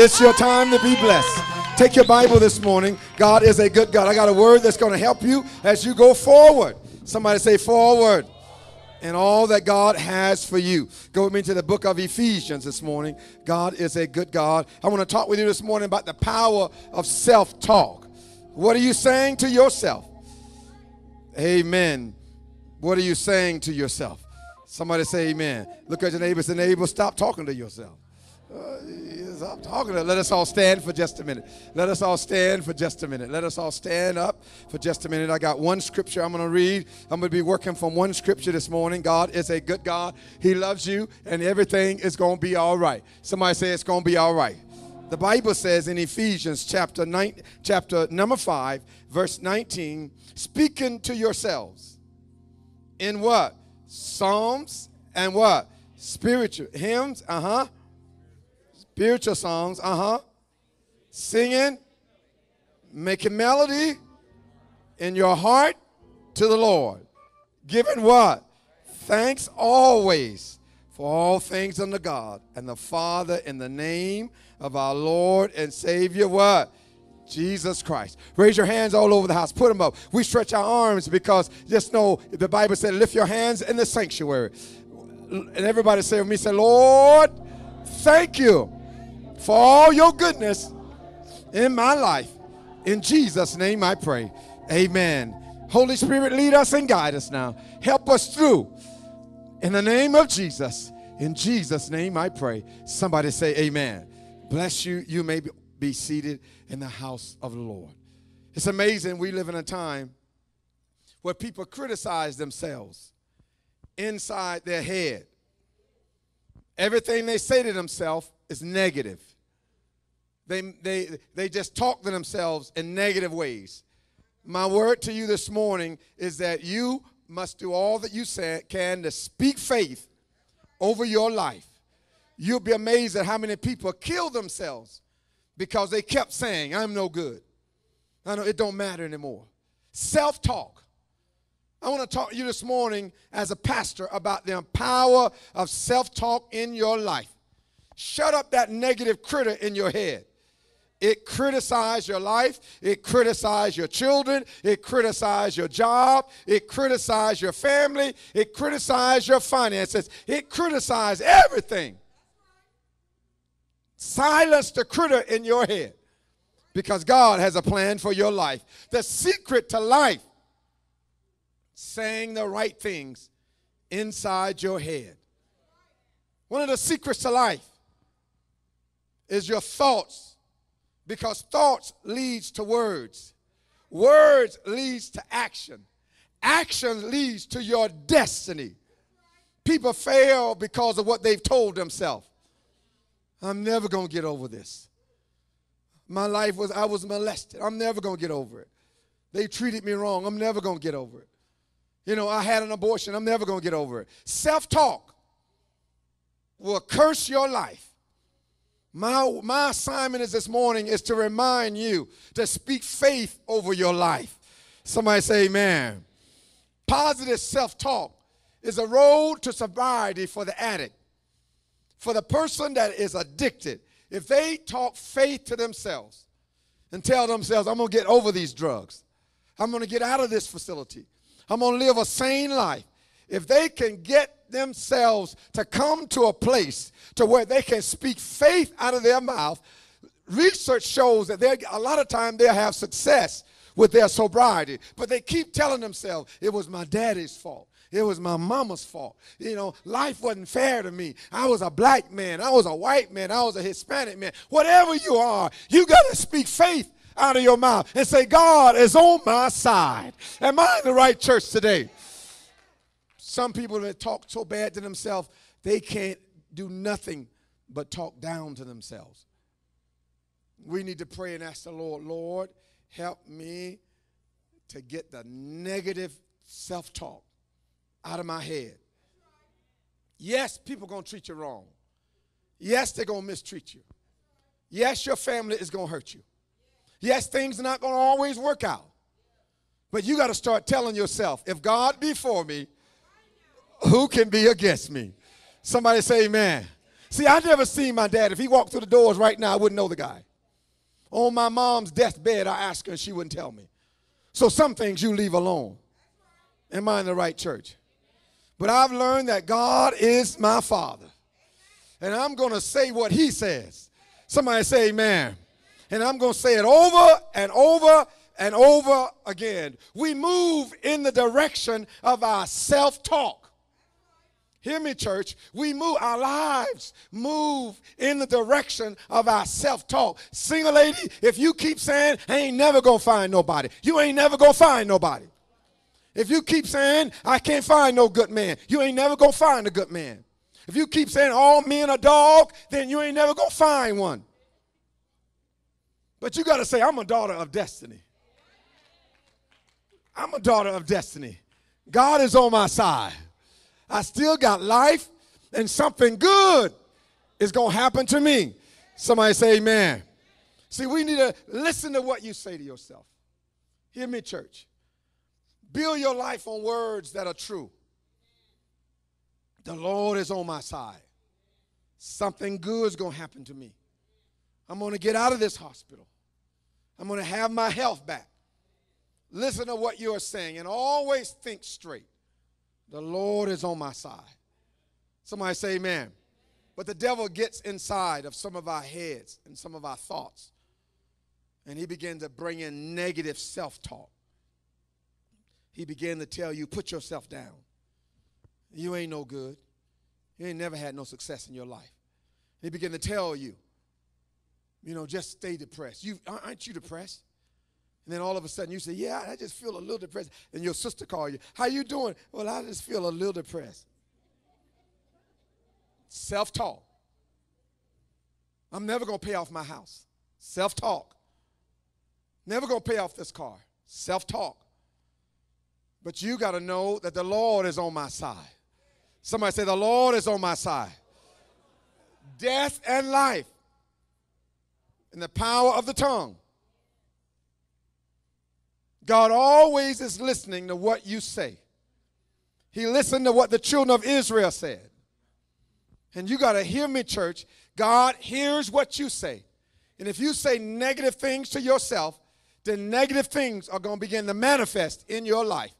It's your time to be blessed. Take your Bible this morning. God is a good God. I got a word that's going to help you as you go forward. Somebody say forward. And all that God has for you. Go with me to the book of Ephesians this morning. God is a good God. I want to talk with you this morning about the power of self-talk. What are you saying to yourself? Amen. What are you saying to yourself? Somebody say amen. Look at your neighbor. Say, neighbor, stop talking to yourself. Stop talking to. Let us all stand for just a minute. Let us all stand for just a minute. Let us all stand up for just a minute. I got one scripture I'm going to read. I'm going to be working from one scripture this morning. God is a good God. He loves you, and everything is going to be all right. Somebody say it's going to be all right. The Bible says in Ephesians chapter number 5, verse 19, speaking to yourselves in what? Psalms and what? Spiritual hymns, spiritual songs, singing, making melody in your heart to the Lord, giving what? Thanks always for all things unto God and the Father in the name of our Lord and Savior, what? Jesus Christ. Raise your hands all over the house. Put them up. We stretch our arms because just know the Bible said lift your hands in the sanctuary. And everybody say with me, say, Lord, thank you for all your goodness in my life. In Jesus' name I pray. Amen. Holy Spirit, lead us and guide us now. Help us through. In the name of Jesus. In Jesus' name I pray. Somebody say amen. Bless you. You may be seated in the house of the Lord. It's amazing we live in a time where people criticize themselves inside their head. Everything they say to themselves is negative. They just talk to themselves in negative ways. My word to you this morning is that you must do all that you can to speak faith over your life. You'll be amazed at how many people kill themselves because they kept saying, I'm no good. I know it don't matter anymore. Self-talk. I want to talk to you this morning as a pastor about the power of self-talk in your life. Shut up that negative critter in your head. It criticizes your life. It criticizes your children. It criticizes your job. It criticizes your family. It criticizes your finances. It criticizes everything. Silence the critter in your head because God has a plan for your life. The secret to life. Saying the right things inside your head. One of the secrets to life is your thoughts, because thoughts leads to words. Words leads to action. Action leads to your destiny. People fail because of what they've told themselves. I'm never going to get over this. My life was, I was molested. I'm never going to get over it. They treated me wrong. I'm never going to get over it. You know, I had an abortion. I'm never going to get over it. Self-talk will curse your life. My assignment is this morning is to remind you to speak faith over your life. Somebody say amen. Positive self-talk is a road to sobriety for the addict, for the person that is addicted. If they talk faith to themselves and tell themselves, I'm going to get over these drugs. I'm going to get out of this facility. I'm going to live a sane life. If they can get themselves to come to a place to where they can speak faith out of their mouth, research shows that a lot of time they'll have success with their sobriety. But they keep telling themselves, it was my daddy's fault. It was my mama's fault. You know, life wasn't fair to me. I was a black man. I was a white man. I was a Hispanic man. Whatever you are, you got to speak faith out of your mouth and say, God is on my side. Am I in the right church today? Some people that talk so bad to themselves, they can't do nothing but talk down to themselves. We need to pray and ask the Lord, Lord, help me to get the negative self-talk out of my head. Yes, people are going to treat you wrong. Yes, they're going to mistreat you. Yes, your family is going to hurt you. Yes, things are not going to always work out. But you got to start telling yourself, if God be for me, who can be against me? Somebody say amen. See, I never seen my dad. If he walked through the doors right now, I wouldn't know the guy. On my mom's deathbed, I asked her and she wouldn't tell me. So some things you leave alone. Am I in the right church? But I've learned that God is my Father. And I'm going to say what he says. Somebody say amen. And I'm going to say it over and over and over again. We move in the direction of our self-talk. Hear me, church. We move, our lives move in the direction of our self-talk. Single lady, if you keep saying, I ain't never going to find nobody, you ain't never going to find nobody. If you keep saying, I can't find no good man, you ain't never going to find a good man. If you keep saying, all men are dog, then you ain't never going to find one. But you got to say, I'm a daughter of destiny. I'm a daughter of destiny. God is on my side. I still got life, and something good is going to happen to me. Somebody say amen. See, we need to listen to what you say to yourself. Hear me, church. Build your life on words that are true. The Lord is on my side. Something good is going to happen to me. I'm going to get out of this hospital. I'm going to have my health back. Listen to what you are saying, and always think straight. The Lord is on my side. Somebody say amen. But the devil gets inside of some of our heads and some of our thoughts. And he began to bring in negative self-talk. He began to tell you, put yourself down. You ain't no good. You ain't never had no success in your life. He began to tell you, you know, just stay depressed. Aren't you depressed? And then all of a sudden you say, yeah, I just feel a little depressed. And your sister call you. How you doing? Well, I just feel a little depressed. Self-talk. I'm never going to pay off my house. Self-talk. Never going to pay off this car. Self-talk. But you got to know that the Lord is on my side. Somebody say, the Lord is on my side. Death and life in the power of the tongue. God always is listening to what you say. He listened to what the children of Israel said. And you got to hear me, church. God hears what you say. And if you say negative things to yourself, then negative things are going to begin to manifest in your life.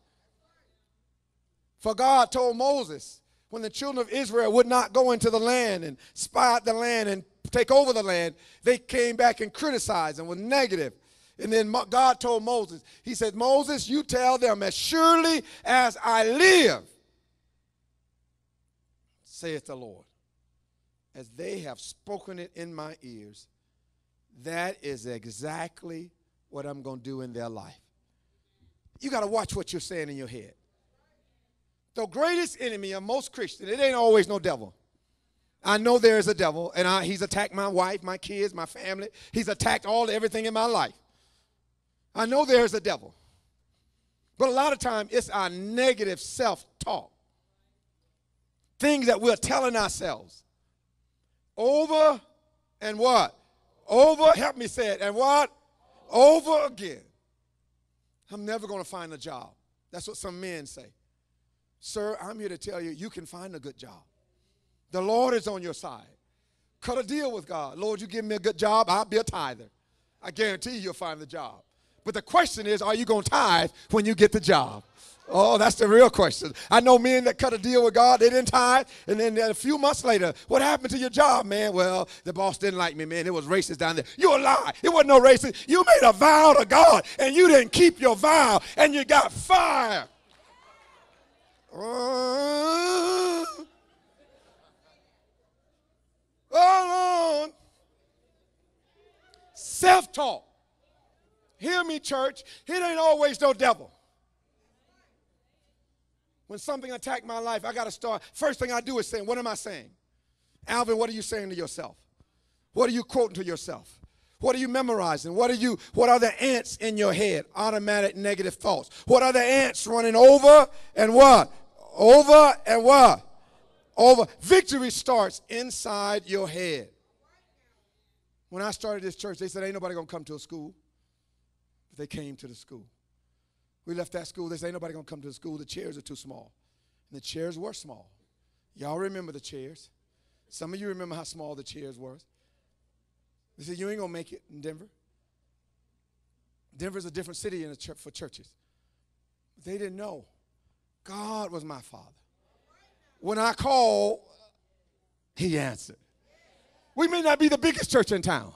For God told Moses, when the children of Israel would not go into the land and spy out the land and take over the land, they came back and criticized and were negative. And then God told Moses, he said, Moses, you tell them, as surely as I live, saith the Lord, as they have spoken it in my ears, that is exactly what I'm going to do in their life. You got to watch what you're saying in your head. The greatest enemy of most Christians, it ain't always no devil. I know there is a devil, and he's attacked my wife, my kids, my family. He's attacked everything in my life. I know there's a devil, but a lot of times it's our negative self-talk, things that we're telling ourselves over and what? Over, help me say it, and what? Over again. I'm never going to find a job. That's what some men say. Sir, I'm here to tell you, you can find a good job. The Lord is on your side. Cut a deal with God. Lord, you give me a good job, I'll be a tither. I guarantee you'll find the job. But the question is, are you going to tithe when you get the job? Oh, that's the real question. I know men that cut a deal with God, they didn't tithe, and then a few months later, what happened to your job, man? Well, the boss didn't like me, man. It was racist down there. You're a lie. It wasn't no racist. You made a vow to God, and you didn't keep your vow, and you got fired. Hold on. Self-talk. Hear me, church. It ain't always no devil. When something attacked my life, I got to start. First thing I do is saying, what am I saying? Alvin, what are you saying to yourself? What are you quoting to yourself? What are you memorizing? What are the ants in your head? Automatic negative thoughts. What are the ants running over and what? Over and what? Over. Victory starts inside your head. When I started this church, they said, ain't nobody going to come to a school. They came to the school. We left that school. They said, ain't nobody going to come to the school. The chairs are too small. And the chairs were small. Y'all remember the chairs. Some of you remember how small the chairs were. They said, you ain't going to make it in Denver. Denver's a different city in a church for churches. They didn't know. God was my Father. When I called, He answered. We may not be the biggest church in town.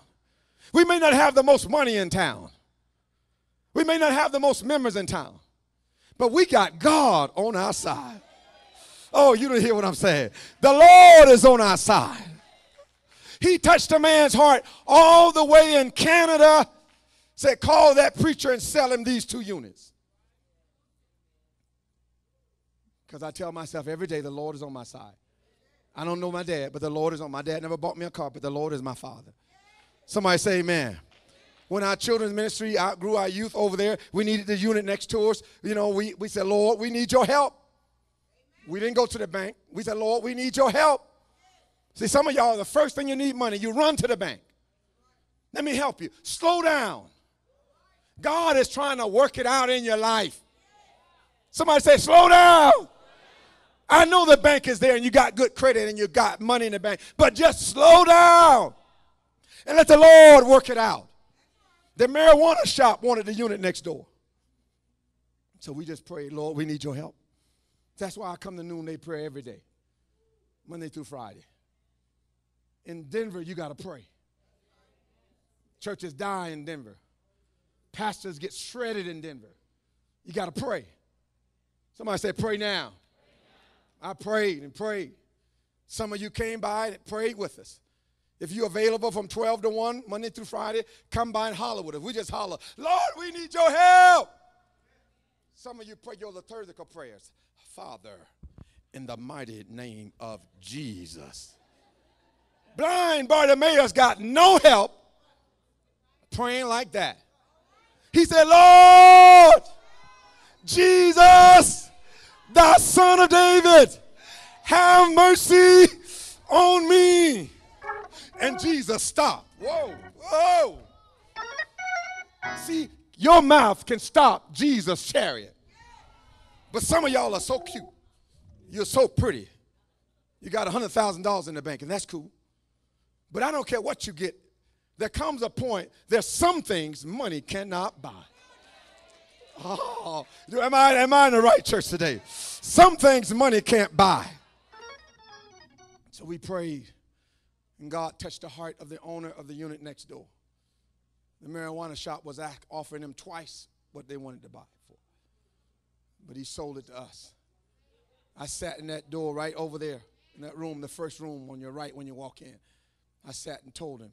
We may not have the most money in town. We may not have the most members in town. But we got God on our side. Oh, you don't hear what I'm saying. The Lord is on our side. He touched a man's heart all the way in Canada. Said, call that preacher and sell him these 2 units. Because I tell myself every day, the Lord is on my side. I don't know my dad, but the Lord is on. My dad never bought me a car, but the Lord is my Father. Somebody say amen. When our children's ministry outgrew our youth over there, we needed the unit next to us. You know, we said, Lord, we need your help. We didn't go to the bank. We said, Lord, we need your help. See, some of y'all, the first thing you need money, you run to the bank. Let me help you. Slow down. God is trying to work it out in your life. Somebody say, slow down. I know the bank is there and you got good credit and you got money in the bank, but just slow down and let the Lord work it out. The marijuana shop wanted the unit next door. So we just prayed, Lord, we need your help. That's why I come to noonday prayer every day, Monday through Friday. In Denver, you got to pray. Churches die in Denver. Pastors get shredded in Denver. You got to pray. Somebody said, pray now. I prayed and prayed. Some of you came by and prayed with us. If you're available from 12 to 1, Monday through Friday, come by and holler with us. We just holler, Lord, we need your help. Some of you pray your liturgical prayers. Father, in the mighty name of Jesus. Blind Bartimaeus got no help praying like that. He said, Lord, Jesus, thy son of David, have mercy on me. And Jesus stopped. Whoa, whoa. See, your mouth can stop Jesus' chariot. But some of y'all are so cute. You're so pretty. You got $100,000 in the bank, and that's cool. But I don't care what you get. There comes a point, there's some things money cannot buy. Oh, am I in the right church today? Some things money can't buy. So we prayed, and God touched the heart of the owner of the unit next door. The marijuana shop was offering them twice what they wanted to buy for. But he sold it to us. I sat in that door right over there, in that room, the first room on your right when you walk in. I sat and told him.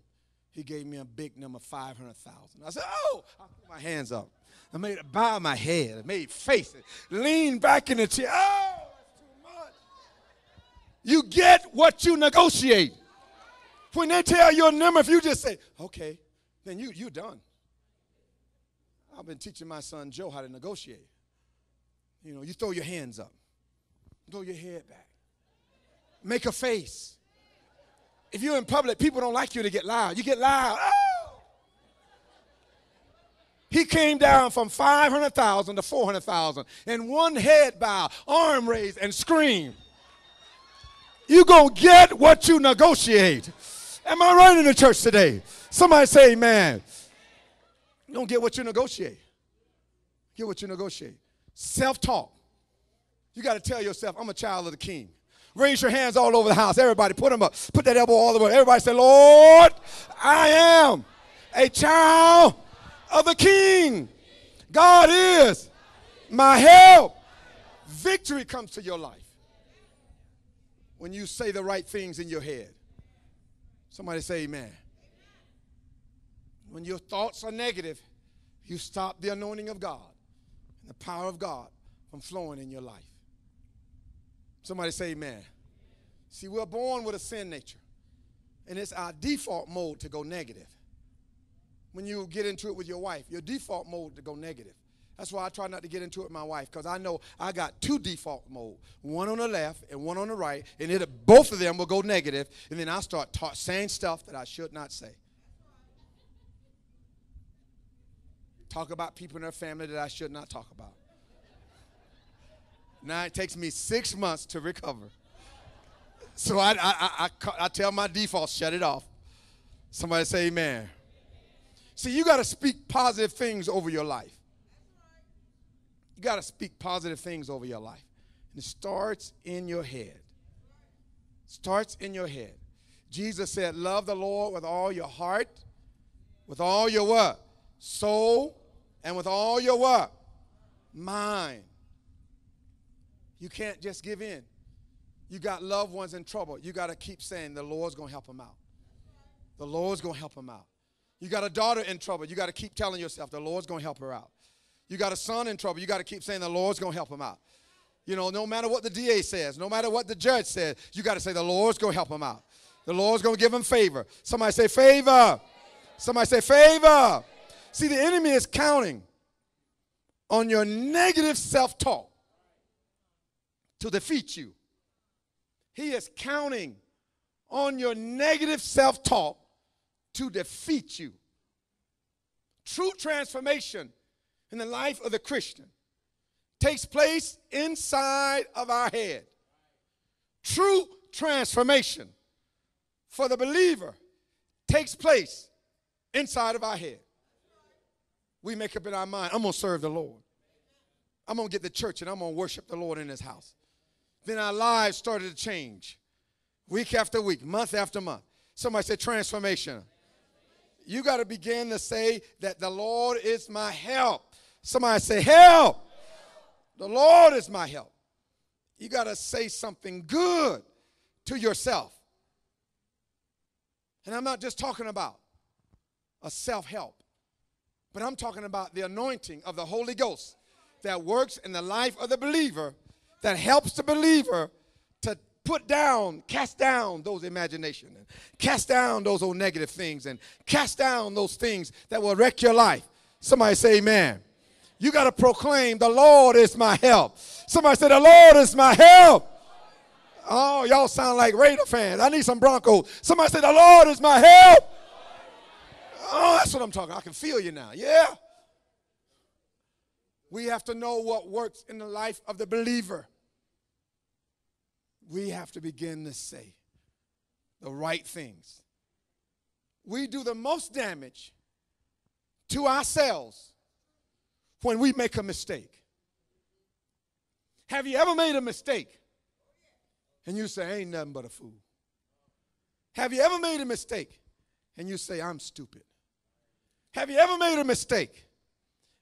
He gave me a big number, 500,000. I said, oh, I put my hands up. I made it bow my head. I made faces. Lean back in the chair. Oh, that's too much. You get what you negotiate. When they tell you a number, if you just say, okay, then you're done. I've been teaching my son Joe how to negotiate. You know, you throw your hands up. Throw your head back. Make a face. If you're in public, people don't like you to get loud. You get loud. Oh! He came down from 500,000 to 400,000 in one head bow, arm raised, and scream. You're going to get what you negotiate. Am I right in the church today? Somebody say amen. You don't get what you negotiate. Get what you negotiate. Self-talk. You got to tell yourself, I'm a child of the King. Raise your hands all over the house. Everybody, put them up. Put that elbow all the way. Everybody say, Lord, I am a child of the King. God is my help. Victory comes to your life when you say the right things in your head. Somebody say amen. When your thoughts are negative, you stop the anointing of God and the power of God from flowing in your life. Somebody say amen. See, we're born with a sin nature, and it's our default mode to go negative. When you get into it with your wife, your default mode to go negative. That's why I try not to get into it with my wife, because I know I got 2 default modes, one on the left and one on the right, and both of them will go negative, and then I'll start saying stuff that I should not say. Talk about people in their family that I should not talk about. Now it takes me 6 months to recover. So I tell my default, shut it off. Somebody say amen. See, you got to speak positive things over your life. You got to speak positive things over your life. And it starts in your head. It starts in your head. Jesus said, love the Lord with all your heart, with all your what? Soul, and with all your what? Mind. You can't just give in. You got loved ones in trouble. You got to keep saying the Lord's going to help them out. The Lord's going to help them out. You got a daughter in trouble. You got to keep telling yourself the Lord's going to help her out. You got a son in trouble. You got to keep saying the Lord's going to help him out. You know, no matter what the DA says, no matter what the judge says, you got to say the Lord's going to help him out. The Lord's going to give him favor. Somebody say favor. Somebody say favor. See, the enemy is counting on your negative self-talk to defeat you. He is counting on your negative self-talk to defeat you. True transformation in the life of the Christian takes place inside of our head. True transformation for the believer takes place inside of our head. We make up in our mind, I'm going to serve the Lord. I'm going to get to church and I'm going to worship the Lord in His house. Then our lives started to change week after week, month after month. Somebody said transformation. You got to begin to say that the Lord is my help. Somebody say help. The Lord is my help. You got to say something good to yourself. And I'm not just talking about a self-help, but I'm talking about the anointing of the Holy Ghost that works in the life of the believer, that helps the believer to put down, cast down those imaginations, and cast down those old negative things, and cast down those things that will wreck your life. Somebody say amen. You got to proclaim, the Lord is my help. Somebody say, the Lord is my help. Oh, y'all sound like Raider fans. I need some Broncos. Somebody say, the Lord is my help. Oh, that's what I'm talking about. I can feel you now. Yeah. We have to know what works in the life of the believer. We have to begin to say the right things. We do the most damage to ourselves when we make a mistake. Have you ever made a mistake? And you say, ain't nothing but a fool. Have you ever made a mistake? And you say, I'm stupid. Have you ever made a mistake?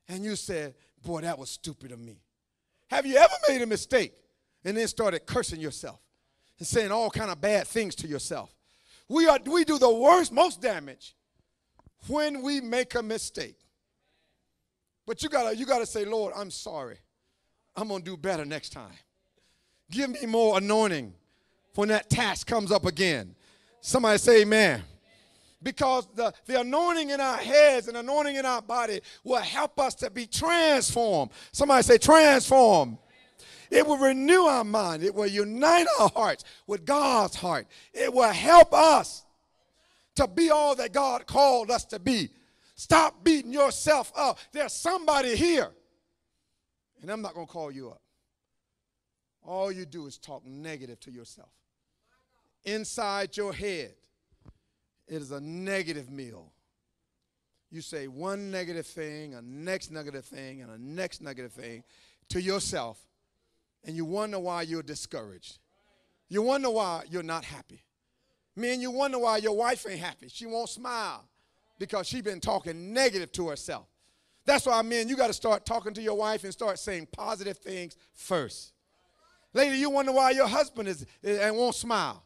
And you said, boy, that was stupid of me. Have you ever made a mistake and then started cursing yourself and saying all kind of bad things to yourself? We do the worst, most damage when we make a mistake. But you gotta say, Lord, I'm sorry. I'm gonna do better next time. Give me more anointing when that task comes up again. Somebody say amen. Because the anointing in our heads and anointing in our body will help us to be transformed. Somebody say transform. It will renew our mind. It will unite our hearts with God's heart. It will help us to be all that God called us to be. Stop beating yourself up. There's somebody here, and I'm not going to call you up. All you do is talk negative to yourself. Inside your head, it is a negative meal. You say one negative thing, a next negative thing, and a next negative thing to yourself, and you wonder why you're discouraged. You wonder why you're not happy. Man, you wonder why your wife ain't happy. She won't smile because she's been talking negative to herself. That's why, man, you got to start talking to your wife and start saying positive things first. Later, you wonder why your husband and won't smile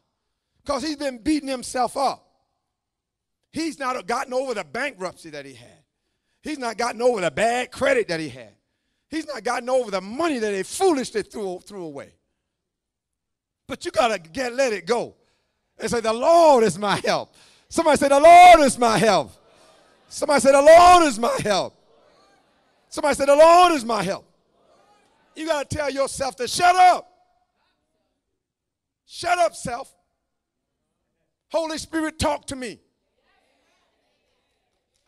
because he's been beating himself up. He's not gotten over the bankruptcy that he had. He's not gotten over the bad credit that he had. He's not gotten over the money that they foolishly threw away. But you got to let it go and say, the Lord is my help. Somebody say, the Lord is my help. Somebody say, the Lord is my help. Somebody say, the Lord is my help. You got to tell yourself to shut up. Shut up, self. Holy Spirit, talk to me.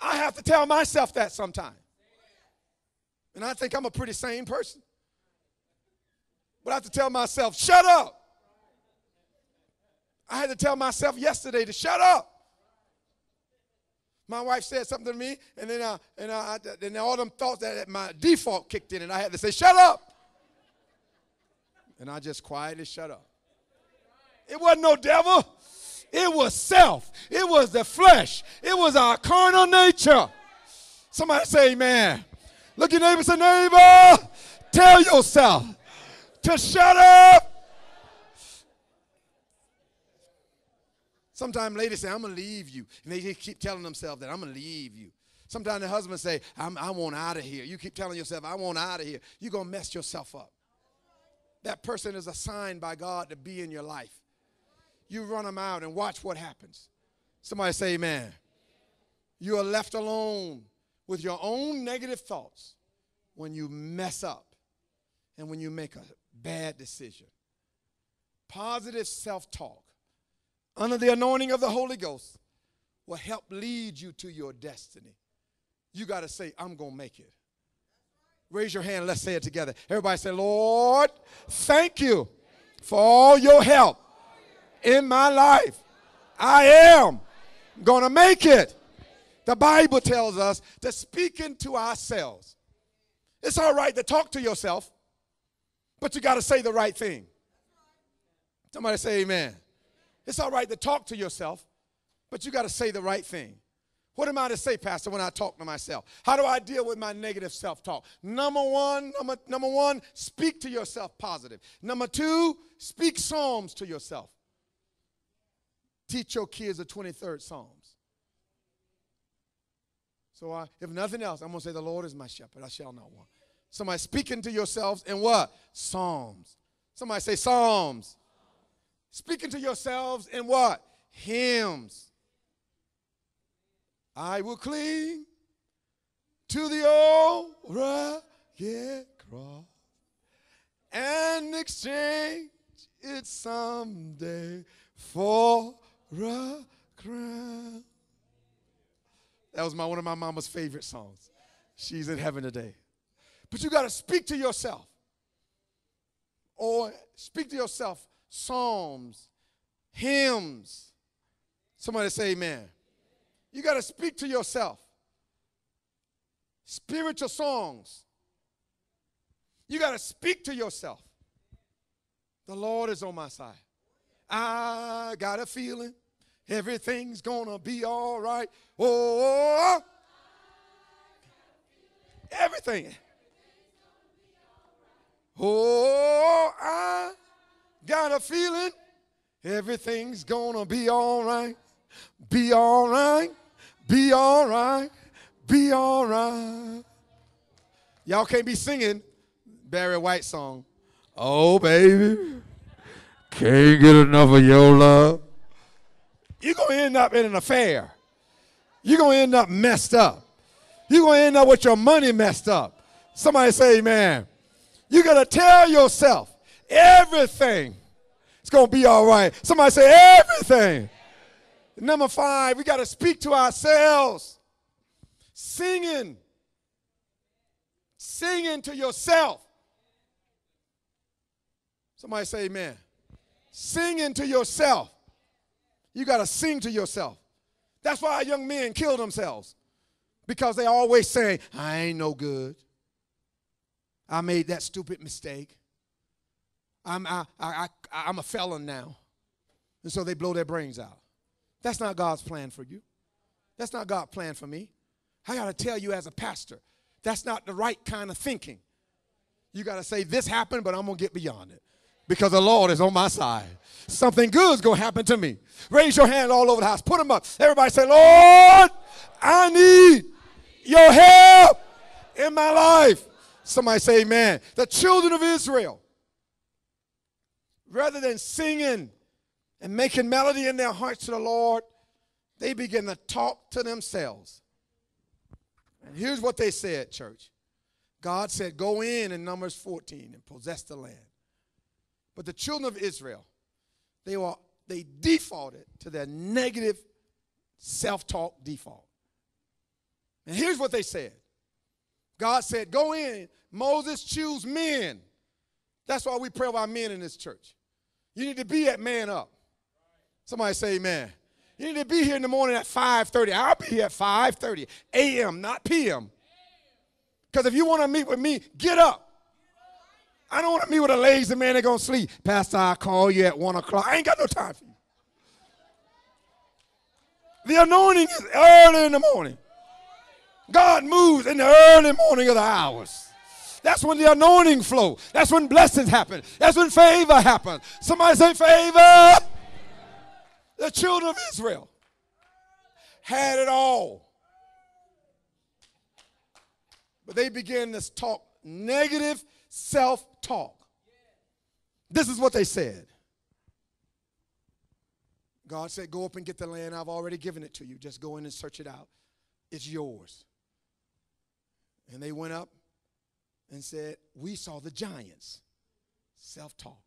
I have to tell myself that sometime. And I think I'm a pretty sane person. But I have to tell myself, shut up. I had to tell myself yesterday to shut up. My wife said something to me, and then all them thoughts that my default kicked in, and I had to say, shut up. And I just quietly shut up. It wasn't no devil. It was self. It was the flesh. It was our carnal nature. Somebody say amen. Look your neighbor, say neighbor, tell yourself to shut up. Sometimes ladies say, I'm going to leave you. And they keep telling themselves that, I'm going to leave you. Sometimes the husbands say, I want out of here. You keep telling yourself, I want out of here. You're going to mess yourself up. That person is assigned by God to be in your life. You run them out and watch what happens. Somebody say amen. You are left alone with your own negative thoughts when you mess up and when you make a bad decision. Positive self-talk under the anointing of the Holy Ghost will help lead you to your destiny. You got to say, I'm going to make it. Raise your hand. Let's say it together. Everybody say, Lord, thank you for all your help in my life. I am going to make it. The Bible tells us to speak into ourselves. It's all right to talk to yourself, but you got to say the right thing. Somebody say amen. It's all right to talk to yourself, but you got to say the right thing. What am I to say, Pastor, when I talk to myself? How do I deal with my negative self-talk? Number one, speak to yourself positive. Number two, speak Psalms to yourself. Teach your kids the 23rd Psalms. So if nothing else, I'm going to say the Lord is my shepherd. I shall not want. Somebody speaking to yourselves in what? Psalms. Somebody say Psalms. Speaking to yourselves in what? Hymns. I will cling to the old rugged cross and exchange it someday for a crown. That was one of my mama's favorite songs. She's in heaven today. But you got to speak to yourself. Or speak to yourself psalms, hymns. Somebody say amen. You got to speak to yourself. Spiritual songs. You got to speak to yourself. The Lord is on my side. I got a feeling everything's going to be all right. Oh, everything. Oh, I got a feeling everything's going to be all right. Be all right. Be all right, be all right. Y'all can't be singing Barry White song. Oh, baby, can't get enough of your love. You're going to end up in an affair. You're going to end up messed up. You're going to end up with your money messed up. Somebody say amen. You got to tell yourself everything. It's going to be all right. Somebody say everything. Number five, we got to speak to ourselves. Singing. Singing to yourself. Somebody say amen. Singing to yourself. You got to sing to yourself. That's why our young men kill themselves. Because they always say, I ain't no good. I made that stupid mistake. I'm a felon now. And so they blow their brains out. That's not God's plan for you. That's not God's plan for me. I got to tell you as a pastor, that's not the right kind of thinking. You got to say, this happened, but I'm going to get beyond it because the Lord is on my side. Something good is going to happen to me. Raise your hand all over the house. Put them up. Everybody say, Lord, I need your help in my life. Somebody say amen. The children of Israel, rather than singing and making melody in their hearts to the Lord, they begin to talk to themselves. And here's what they said, church. God said, go in Numbers 14 and possess the land. But the children of Israel, they defaulted to their negative self-talk default. And here's what they said. God said, go in. Moses, choose men. That's why we pray about men in this church. You need to be at man up. Somebody say amen. You need to be here in the morning at 5:30. I'll be here at 5:30 a.m., not p.m. Because if you want to meet with me, get up. I don't want to meet with a lazy man that's going to sleep. Pastor, I'll call you at 1 o'clock. I ain't got no time for you. The anointing is early in the morning. God moves in the early morning of the hours. That's when the anointing flows. That's when blessings happen. That's when favor happens. Somebody say favor. The children of Israel had it all. But they began this talk, negative self-talk. This is what they said. God said, go up and get the land. I've already given it to you. Just go in and search it out. It's yours. And they went up and said, we saw the giants. Self-talk.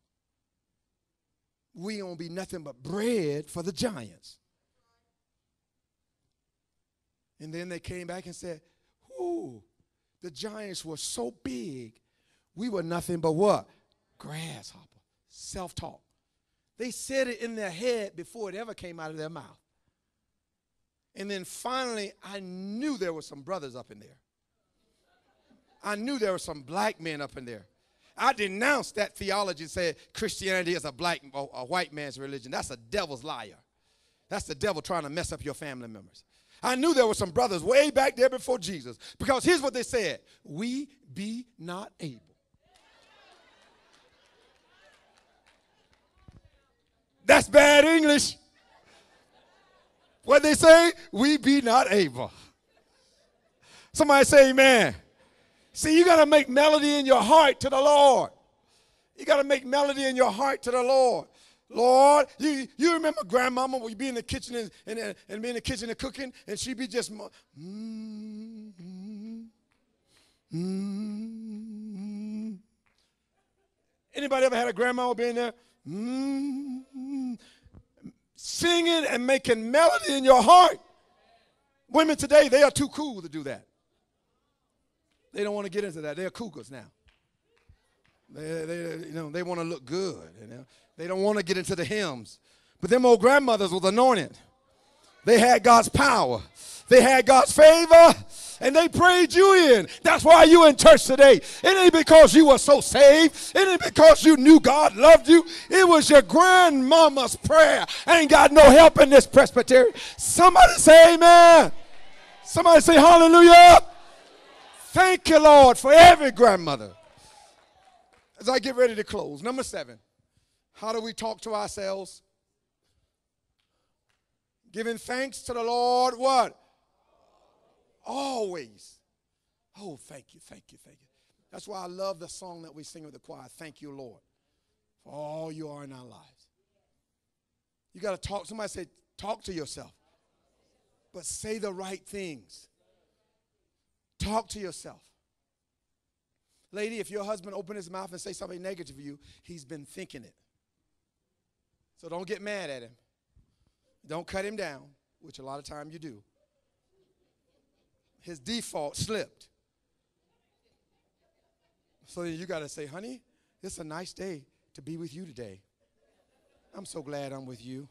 We won't be nothing but bread for the giants. And then they came back and said, ooh, the giants were so big, we were nothing but what? Grasshopper. Self-talk. They said it in their head before it ever came out of their mouth. And then finally, I knew there were some brothers up in there. I knew there were some black men up in there. I denounced that theology and said Christianity is a white man's religion. That's a devil's liar. That's the devil trying to mess up your family members. I knew there were some brothers way back there before Jesus, because here's what they said. We be not able. That's bad English. What they say? We be not able. Somebody say amen. See, you got to make melody in your heart to the Lord. You got to make melody in your heart to the Lord. Lord, you remember grandmama would be in the kitchen and be in the kitchen and cooking, and she'd be just, Anybody ever had a grandma be in there? Singing and making melody in your heart. Women today, they are too cool to do that. They don't want to get into that. They're cougars now. They want to look good. You know? They don't want to get into the hymns. But them old grandmothers was anointed. They had God's power. They had God's favor. And they prayed you in. That's why you in church today. It ain't because you were so saved. It ain't because you knew God loved you. It was your grandmama's prayer. I ain't got no help in this Presbyterian. Somebody say amen. Somebody say hallelujah. Thank you, Lord, for every grandmother. As I get ready to close, number 7, how do we talk to ourselves? Giving thanks to the Lord, what? Always. Oh, thank you, thank you, thank you. That's why I love the song that we sing with the choir, Thank You, Lord, for all you are in our lives. You got to talk. Somebody say, talk to yourself, but say the right things. Talk to yourself. Lady, if your husband opened his mouth and say something negative to you, he's been thinking it. So don't get mad at him. Don't cut him down, which a lot of time you do. His default slipped. So then you got to say, honey, it's a nice day to be with you today. I'm so glad I'm with you.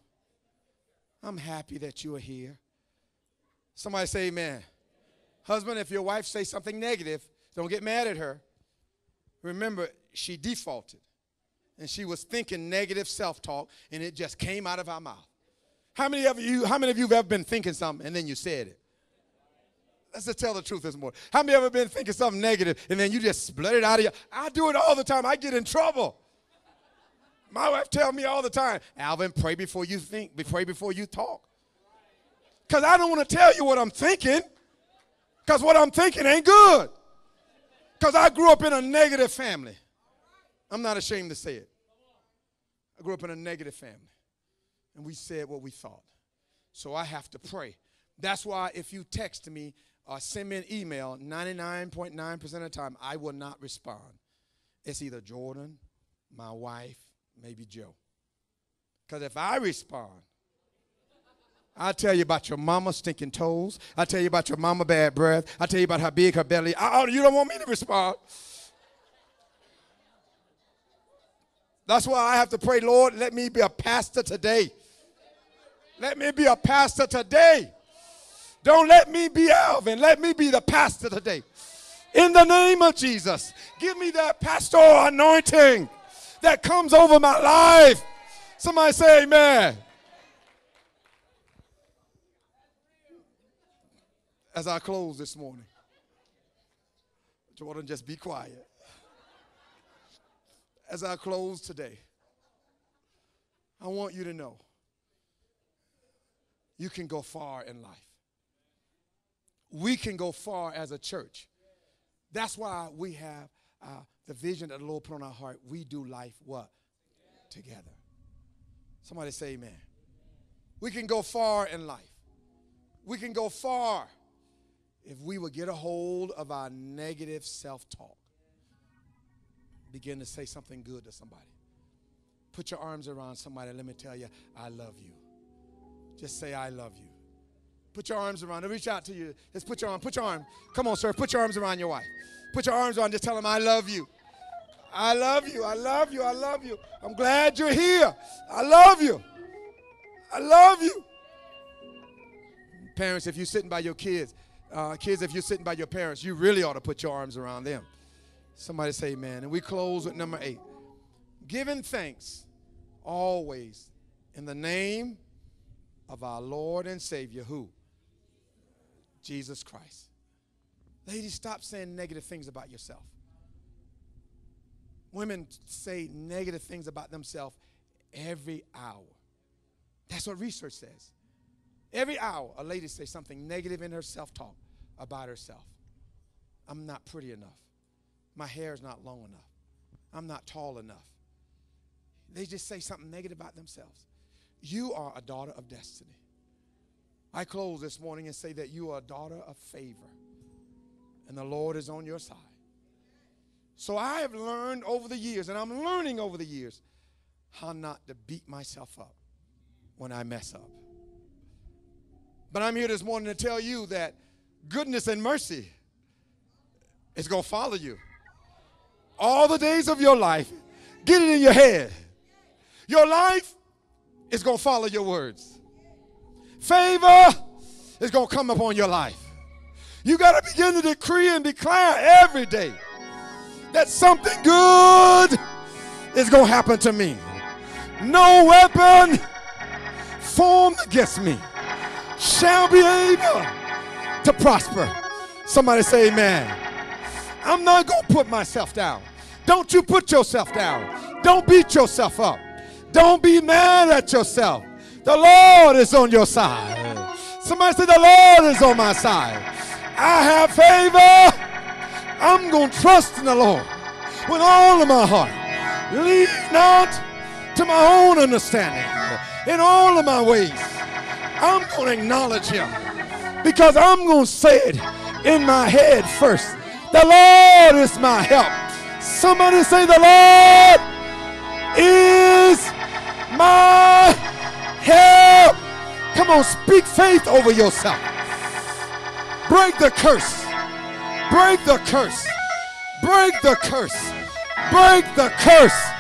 I'm happy that you are here. Somebody say amen. Husband, if your wife says something negative, don't get mad at her. Remember, she defaulted, and she was thinking negative self-talk, and it just came out of our mouth. How many of you have ever been thinking something, and then you said it? Let's just tell the truth this morning. How many of you have ever been thinking something negative, and then you just blurted out of your... I do it all the time. I get in trouble. My wife tells me all the time, Alvin, pray before you think. Pray before you talk. Because I don't want to tell you what I'm thinking, because what I'm thinking ain't good. Because I grew up in a negative family. I'm not ashamed to say it. I grew up in a negative family. And we said what we thought. So I have to pray. That's why if you text me or send me an email, 99.9% of the time, I will not respond. It's either Jordan, my wife, maybe Joe. Because if I respond, I tell you about your mama's stinking toes. I tell you about your mama's bad breath. I tell you about how big her belly. You don't want me to respond. That's why I have to pray, Lord, let me be a pastor today. Let me be a pastor today. Don't let me be Alvin. Let me be the pastor today. In the name of Jesus, give me that pastoral anointing that comes over my life. Somebody say amen. As I close this morning, Jordan, just be quiet. As I close today, I want you to know you can go far in life. We can go far as a church. That's why we have the vision that the Lord put on our heart. We do life what? Together. Somebody say amen. We can go far in life. We can go far if we would get a hold of our negative self-talk. Begin to say something good to somebody. Put your arms around somebody. Let me tell you, I love you. Just say, I love you. Put your arms around. They'll reach out to you. Just put your arm. Put your arm. Come on, sir. Put your arms around your wife. Put your arms around. Just tell them, I love you. I love you. I love you. I love you. I'm glad you're here. I love you. I love you. Parents, if you're sitting by your kids, kids, if you're sitting by your parents, you really ought to put your arms around them. Somebody say amen. And we close with number 8. Giving thanks always in the name of our Lord and Savior, who? Jesus Christ. Ladies, stop saying negative things about yourself. Women say negative things about themselves every hour. That's what research says. Every hour, a lady says something negative in her self-talk about herself. I'm not pretty enough. My hair is not long enough. I'm not tall enough. They just say something negative about themselves. You are a daughter of destiny. I close this morning and say that you are a daughter of favor, and the Lord is on your side. So I have learned over the years, and I'm learning over the years, how not to beat myself up when I mess up. But I'm here this morning to tell you that goodness and mercy is going to follow you all the days of your life. Get it in your head. Your life is going to follow your words. Favor is going to come upon your life. You got to begin to decree and declare every day that something good is going to happen to me. No weapon formed against me shall be able to prosper. Somebody say amen. I'm not going to put myself down. Don't you put yourself down. Don't beat yourself up. Don't be mad at yourself. The Lord is on your side. Somebody say, the Lord is on my side. I have favor. I'm going to trust in the Lord with all of my heart. Lean not to my own understanding. In all of my ways, I'm going to acknowledge him, because I'm going to say it in my head first. The Lord is my help. Somebody say, the Lord is my help. Come on, speak faith over yourself. Break the curse. Break the curse. Break the curse. Break the curse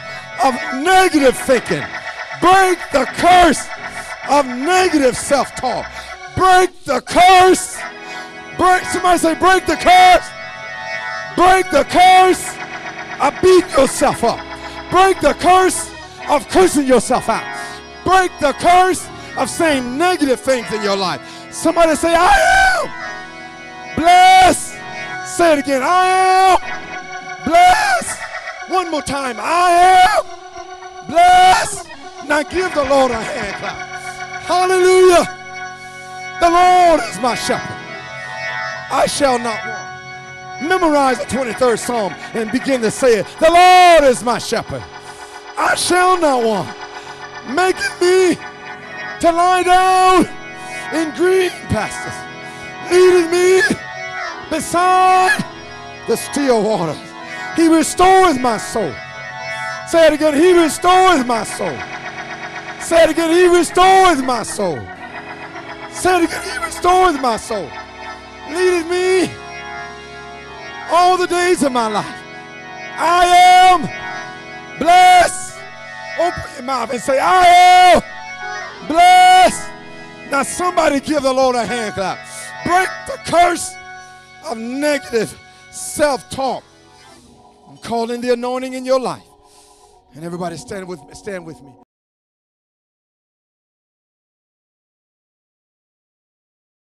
of negative thinking. Break the curse of negative self-talk. Break the curse. Break. Somebody say, break the curse. Break the curse of beating yourself up. Break the curse of cursing yourself out. Break the curse of saying negative things in your life. Somebody say, I am blessed. Say it again. I am blessed. One more time. I am blessed. Now give the Lord a hand clap. Hallelujah. The Lord is my shepherd. I shall not want. Memorize the 23rd Psalm and begin to say it. The Lord is my shepherd. I shall not want. Making me to lie down in green pastures. Leading me beside the still waters. He restores my soul. Say it again. He restores my soul. Say it again. He restores my soul. Say it again. He restores my soul. Leading me all the days of my life. I am blessed. Open your mouth and say, I am blessed. Now somebody give the Lord a hand clap. Break the curse of negative self-talk. I'm calling the anointing in your life. And everybody stand with me.